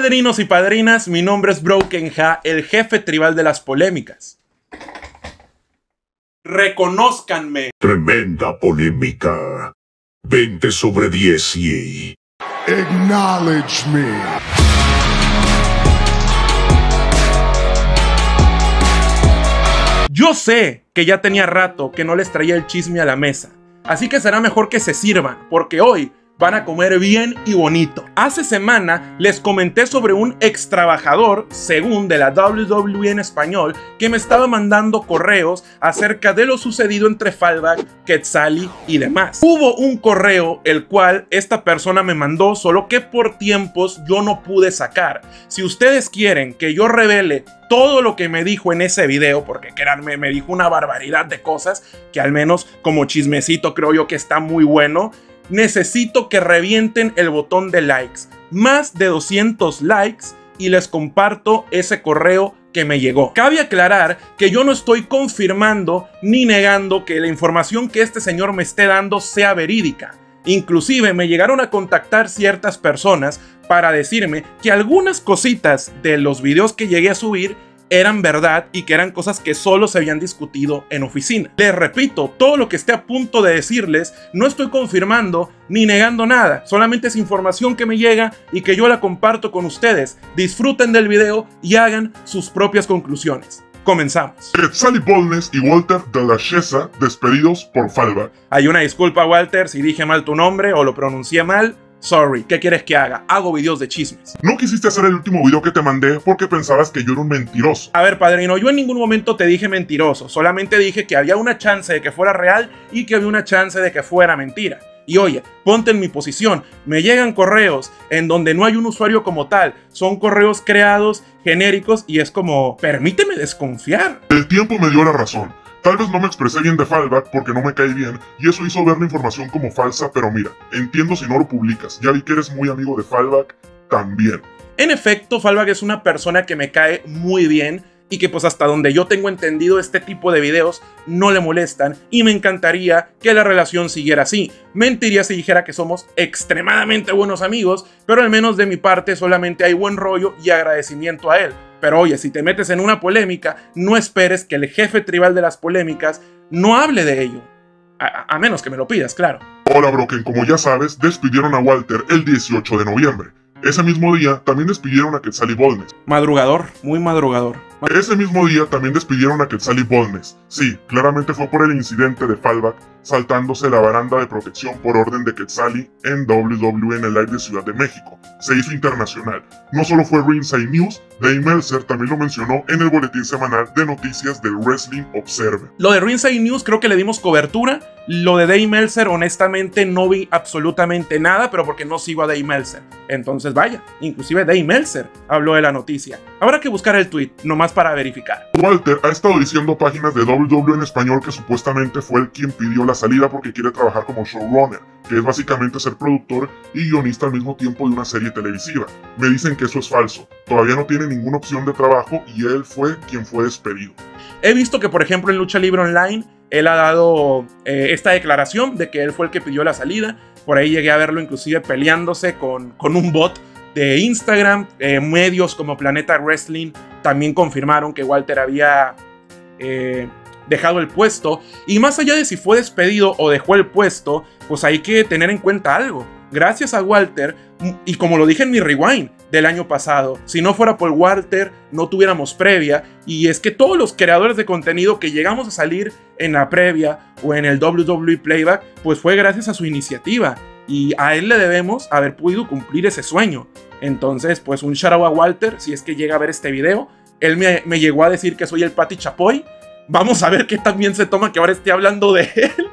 Padrinos y padrinas, mi nombre es BrokenJA, el jefe tribal de las polémicas. Reconózcanme. Tremenda polémica. 20 sobre 10 y... Acknowledge me. Yo sé que ya tenía rato que no les traía el chisme a la mesa, así que será mejor que se sirvan, porque hoy van a comer bien y bonito. Hace semana les comenté sobre un ex trabajador, según de la WWE en español, que me estaba mandando correos acerca de lo sucedido entre Falbak, Quetzalli y demás. Hubo un correo el cual esta persona me mandó, solo que por tiempos yo no pude sacar. Si ustedes quieren que yo revele todo lo que me dijo en ese video, porque créanme, me dijo una barbaridad de cosas que al menos como chismecito creo yo que está muy bueno, necesito que revienten el botón de likes. Más de 200 likes y les comparto ese correo que me llegó. Cabe aclarar que yo no estoy confirmando ni negando que la información que este señor me esté dando sea verídica. Inclusive me llegaron a contactar ciertas personas para decirme que algunas cositas de los videos que llegué a subir eran verdad y que eran cosas que solo se habían discutido en oficina. Les repito, todo lo que esté a punto de decirles, no estoy confirmando ni negando nada, solamente es información que me llega y que yo la comparto con ustedes. Disfruten del video y hagan sus propias conclusiones. Comenzamos. Quetzalli Bulnes y Walter de la Chesa despedidos por Falbak. Hay una disculpa, Walter, si dije mal tu nombre o lo pronuncié mal. Sorry, ¿qué quieres que haga? Hago videos de chismes. No quisiste hacer el último video que te mandé porque pensabas que yo era un mentiroso. A ver, padrino, yo en ningún momento te dije mentiroso. Solamente dije que había una chance de que fuera real y que había una chance de que fuera mentira. Y oye, ponte en mi posición. Me llegan correos en donde no hay un usuario como tal. Son correos creados, genéricos, y es como... permíteme desconfiar. El tiempo me dio la razón. Tal vez no me expresé bien de Falbak porque no me cae bien y eso hizo ver la información como falsa, pero mira, entiendo si no lo publicas, ya vi que eres muy amigo de Falbak también. En efecto, Falbak es una persona que me cae muy bien y que pues hasta donde yo tengo entendido este tipo de videos no le molestan y me encantaría que la relación siguiera así. Mentiría si dijera que somos extremadamente buenos amigos, pero al menos de mi parte solamente hay buen rollo y agradecimiento a él. Pero oye, si te metes en una polémica, no esperes que el jefe tribal de las polémicas no hable de ello. A menos que me lo pidas, claro. Hola, Broken, como ya sabes, despidieron a Walter el 18 de noviembre. Ese mismo día también despidieron a Quetzalli Bulnes. Madrugador, muy madrugador. Ese mismo día también despidieron a Quetzalli Bulnes. Sí, claramente fue por el incidente de Falbak saltándose la baranda de protección por orden de Quetzalli en WWE en el live de Ciudad de México. Se hizo internacional. No solo fue Ringside News, Dave Meltzer también lo mencionó en el boletín semanal de noticias del Wrestling Observer. Lo de Ringside News creo que le dimos cobertura. Lo de Dave Meltzer, honestamente, no vi absolutamente nada, pero porque no sigo a Dave Meltzer. Entonces, vaya, inclusive Dave Meltzer habló de la noticia. Habrá que buscar el tweet, nomás para verificar. Walter ha estado diciendo a páginas de WWE en español que supuestamente fue él quien pidió la salida porque quiere trabajar como showrunner, que es básicamente ser productor y guionista al mismo tiempo de una serie televisiva. Me dicen que eso es falso. Todavía no tiene ninguna opción de trabajo y él fue quien fue despedido. He visto que, por ejemplo, en Lucha Libre Online, él ha dado esta declaración de que él fue el que pidió la salida. Por ahí llegué a verlo inclusive peleándose con un bot de Instagram. Medios como Planeta Wrestling también confirmaron que Walter había dejado el puesto. Y más allá de si fue despedido o dejó el puesto, pues hay que tener en cuenta algo. Gracias a Walter, y como lo dije en mi rewind del año pasado, si no fuera por Walter no tuviéramos previa, y es que todos los creadores de contenido que llegamos a salir en la previa o en el WWE Playback, pues fue gracias a su iniciativa, y a él le debemos haber podido cumplir ese sueño. Entonces, pues un shout out a Walter, si es que llega a ver este video. Él me llegó a decir que soy el Paty Chapoy. Vamos a ver qué también se toma que ahora esté hablando de él.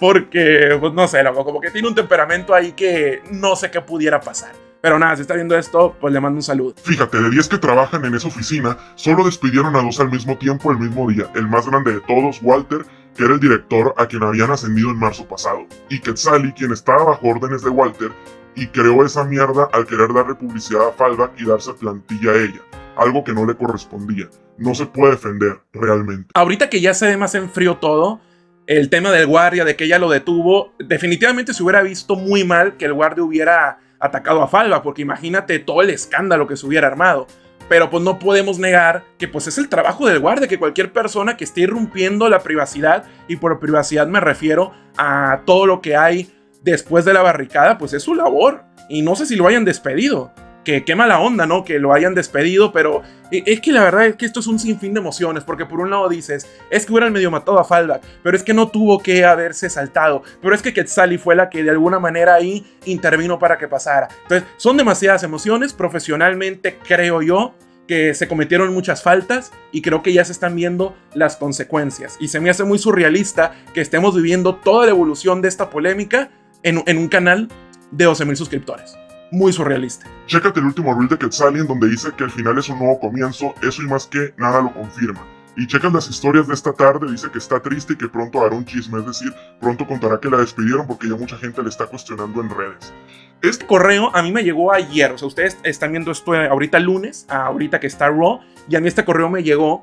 Porque, pues no sé, loco, como que tiene un temperamento ahí que no sé qué pudiera pasar. Pero nada, si está viendo esto, pues le mando un saludo. Fíjate, de 10 que trabajan en esa oficina, solo despidieron a 2 al mismo tiempo, el mismo día. El más grande de todos, Walter, que era el director a quien habían ascendido en marzo pasado. Y Quetzalli, quien estaba bajo órdenes de Walter, y creó esa mierda al querer darle publicidad a Falbak y darse plantilla a ella. Algo que no le correspondía. No se puede defender, realmente. Ahorita que ya se ve más en frío todo, el tema del guardia, de que ella lo detuvo, definitivamente se hubiera visto muy mal que el guardia hubiera atacado a Falbak, porque imagínate todo el escándalo que se hubiera armado. Pero pues no podemos negar que pues es el trabajo del guardia, que cualquier persona que esté irrumpiendo la privacidad, y por privacidad me refiero a todo lo que hay después de la barricada, pues es su labor. Y no sé si lo hayan despedido, que qué mala onda, ¿no? Que lo hayan despedido, pero es que la verdad es que esto es un sinfín de emociones, porque por un lado dices, es que hubieran medio matado a Falbak, pero es que no tuvo que haberse saltado, pero es que Quetzalli fue la que de alguna manera ahí intervino para que pasara. Entonces, son demasiadas emociones. Profesionalmente creo yo que se cometieron muchas faltas y creo que ya se están viendo las consecuencias, y se me hace muy surrealista que estemos viviendo toda la evolución de esta polémica en un canal de 12,000 suscriptores. Muy surrealista. Chécate el último reel de Quetzalli, en donde dice que el final es un nuevo comienzo. Eso y más que nada lo confirma. Y checas las historias de esta tarde, dice que está triste y que pronto hará un chisme, es decir, pronto contará que la despidieron porque ya mucha gente le está cuestionando en redes. Este correo a mí me llegó ayer, o sea, ustedes están viendo esto ahorita lunes, ahorita que está Raw, y a mí este correo me llegó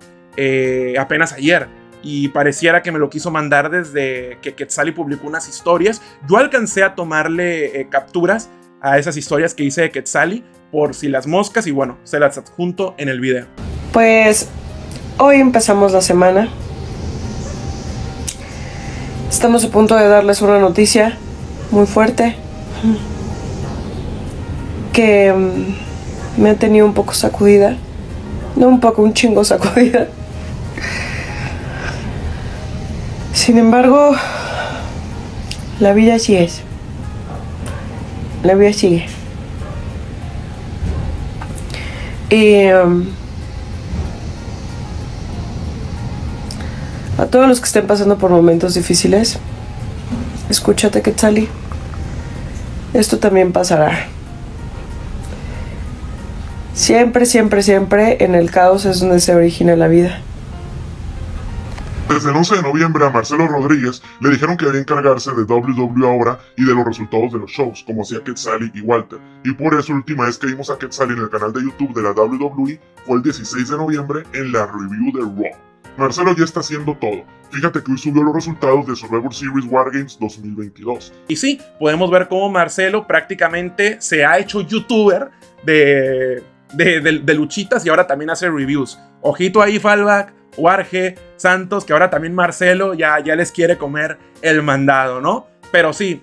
apenas ayer, y pareciera que me lo quiso mandar desde que Quetzalli publicó unas historias. Yo alcancé a tomarle capturas a esas historias que hice de Quetzalli, por si las moscas, y bueno, se las adjunto en el video. Pues hoy empezamos la semana. Estamos a punto de darles una noticia muy fuerte que me ha tenido un poco sacudida. No un poco, un chingo sacudida. Sin embargo, la vida así es. La vida sigue. Y a todos los que estén pasando por momentos difíciles, escúchate, Quetzalli, esto también pasará. Siempre, siempre, siempre en el caos es donde se origina la vida. Desde el 11 de noviembre a Marcelo Rodríguez le dijeron que debía encargarse de WWE ahora y de los resultados de los shows, como hacía Quetzalli y Walter. Y por eso la última vez que vimos a Quetzalli en el canal de YouTube de la WWE fue el 16 de noviembre en la review de Raw. Marcelo ya está haciendo todo. Fíjate que hoy subió los resultados de Survivor Series Wargames 2022. Y sí, podemos ver cómo Marcelo prácticamente se ha hecho youtuber de luchitas, y ahora también hace reviews. Ojito ahí, Falbak, Warge, Santos, que ahora también Marcelo ya les quiere comer el mandado, ¿no? Pero sí,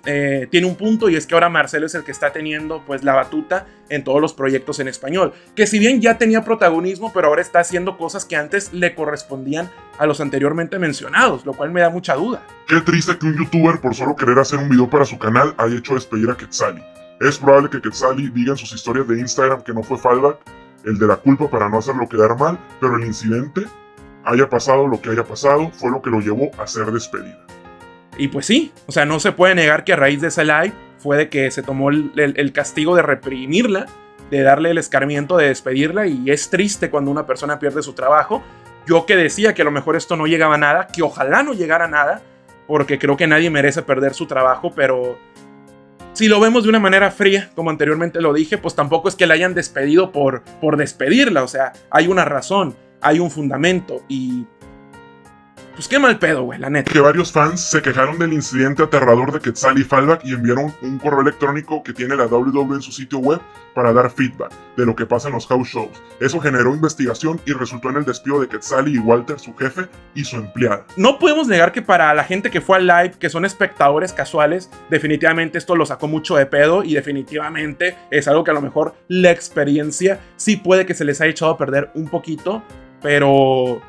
tiene un punto, y es que ahora Marcelo es el que está teniendo pues la batuta en todos los proyectos en español, que si bien ya tenía protagonismo, pero ahora está haciendo cosas que antes le correspondían a los anteriormente mencionados, lo cual me da mucha duda. Qué triste que un youtuber, por solo querer hacer un video para su canal, haya hecho despedir a Quetzalli. Es probable que Quetzalli diga en sus historias de Instagram que no fue Falbak el de la culpa para no hacerlo quedar mal, pero el incidente, haya pasado lo que haya pasado, fue lo que lo llevó a ser despedida. Y pues sí, o sea, no se puede negar que a raíz de ese live fue de que se tomó el castigo de reprimirla, de darle el escarmiento de despedirla, y es triste cuando una persona pierde su trabajo. Yo que decía que a lo mejor esto no llegaba a nada, que ojalá no llegara a nada, porque creo que nadie merece perder su trabajo, pero si lo vemos de una manera fría, como anteriormente lo dije, pues tampoco es que la hayan despedido por despedirla, o sea, hay una razón, hay un fundamento, y pues qué mal pedo, güey, la neta. Que varios fans se quejaron del incidente aterrador de Quetzalli y Falbak y enviaron un correo electrónico que tiene la WWE en su sitio web para dar feedback de lo que pasa en los house shows. Eso generó investigación y resultó en el despido de Quetzalli y Walter, su jefe, y su empleada. No podemos negar que para la gente que fue al live, que son espectadores casuales, definitivamente esto lo sacó mucho de pedo, y definitivamente es algo que a lo mejor la experiencia sí puede que se les haya echado a perder un poquito, pero...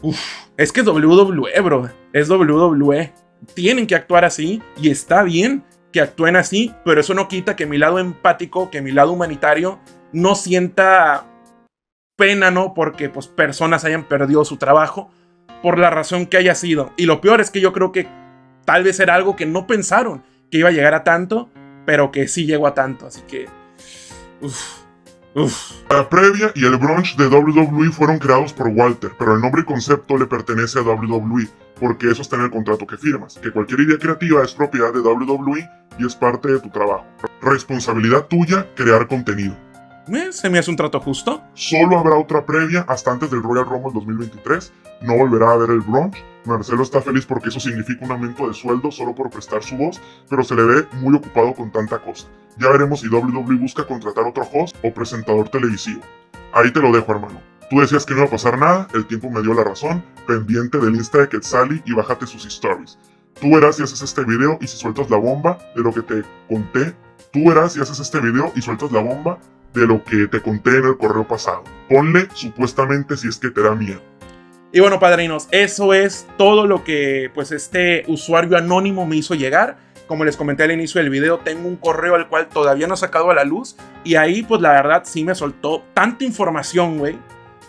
Uf, es que es WWE, bro, es WWE, tienen que actuar así, y está bien que actúen así, pero eso no quita que mi lado empático, que mi lado humanitario no sienta pena, ¿no? Porque pues personas hayan perdido su trabajo por la razón que haya sido, y lo peor es que yo creo que tal vez era algo que no pensaron que iba a llegar a tanto, pero que sí llegó a tanto, así que... Uf. La previa y el brunch de WWE fueron creados por Walter, pero el nombre y concepto le pertenece a WWE, porque eso está en el contrato que firmas, que cualquier idea creativa es propiedad de WWE y es parte de tu trabajo. Responsabilidad tuya crear contenido. Se me hace un trato justo. Solo habrá otra previa hasta antes del Royal Rumble 2023, no volverá a haber el brunch, Marcelo está feliz porque eso significa un aumento de sueldo solo por prestar su voz, pero se le ve muy ocupado con tanta cosa. Ya veremos si WWE busca contratar otro host o presentador televisivo. Ahí te lo dejo, hermano. Tú decías que no iba a pasar nada, el tiempo me dio la razón, pendiente del Insta de Quetzalli y bájate sus stories. Tú verás si haces este video y si sueltas la bomba de lo que te conté. Tú verás si haces este video y sueltas la bomba de lo que te conté en el correo pasado. Ponle supuestamente si es que te da miedo. Y bueno, padrinos, eso es todo lo que pues este usuario anónimo me hizo llegar. Como les comenté al inicio del video, tengo un correo al cual todavía no he sacado a la luz. Y ahí pues la verdad sí me soltó tanta información, güey,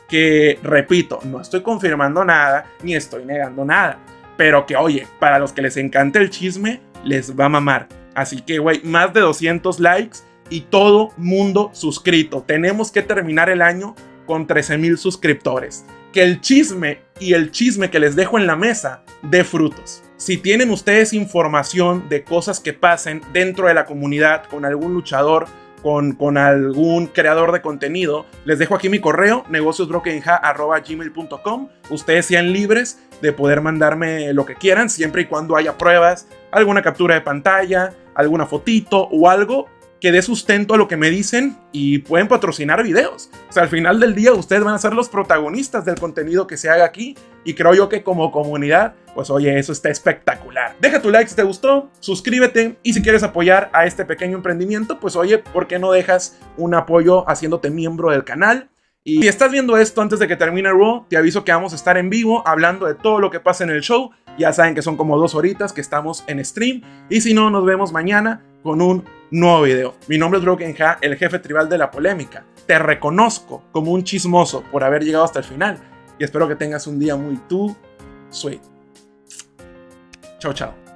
que repito, no estoy confirmando nada ni estoy negando nada. Pero que oye, para los que les encanta el chisme, les va a mamar. Así que, güey, más de 200 likes y todo mundo suscrito. Tenemos que terminar el año con 13,000 suscriptores. Que el chisme y el chisme que les dejo en la mesa dé frutos. Si tienen ustedes información de cosas que pasen dentro de la comunidad con algún luchador, con algún creador de contenido, les dejo aquí mi correo, negociosbrokenja@gmail.com. Ustedes sean libres de poder mandarme lo que quieran, siempre y cuando haya pruebas, alguna captura de pantalla, alguna fotito o algo que dé sustento a lo que me dicen, y pueden patrocinar videos. O sea, al final del día ustedes van a ser los protagonistas del contenido que se haga aquí, y creo yo que como comunidad, pues oye, eso está espectacular. Deja tu like si te gustó, suscríbete, y si quieres apoyar a este pequeño emprendimiento, pues oye, ¿por qué no dejas un apoyo haciéndote miembro del canal? Y si estás viendo esto antes de que termine Raw, te aviso que vamos a estar en vivo hablando de todo lo que pasa en el show. Ya saben que son como 2 horitas que estamos en stream, y si no, nos vemos mañana con un nuevo video. Mi nombre es BrokenJA, el jefe tribal de la polémica. Te reconozco como un chismoso por haber llegado hasta el final, y espero que tengas un día muy tú, sweet. Chao, chao.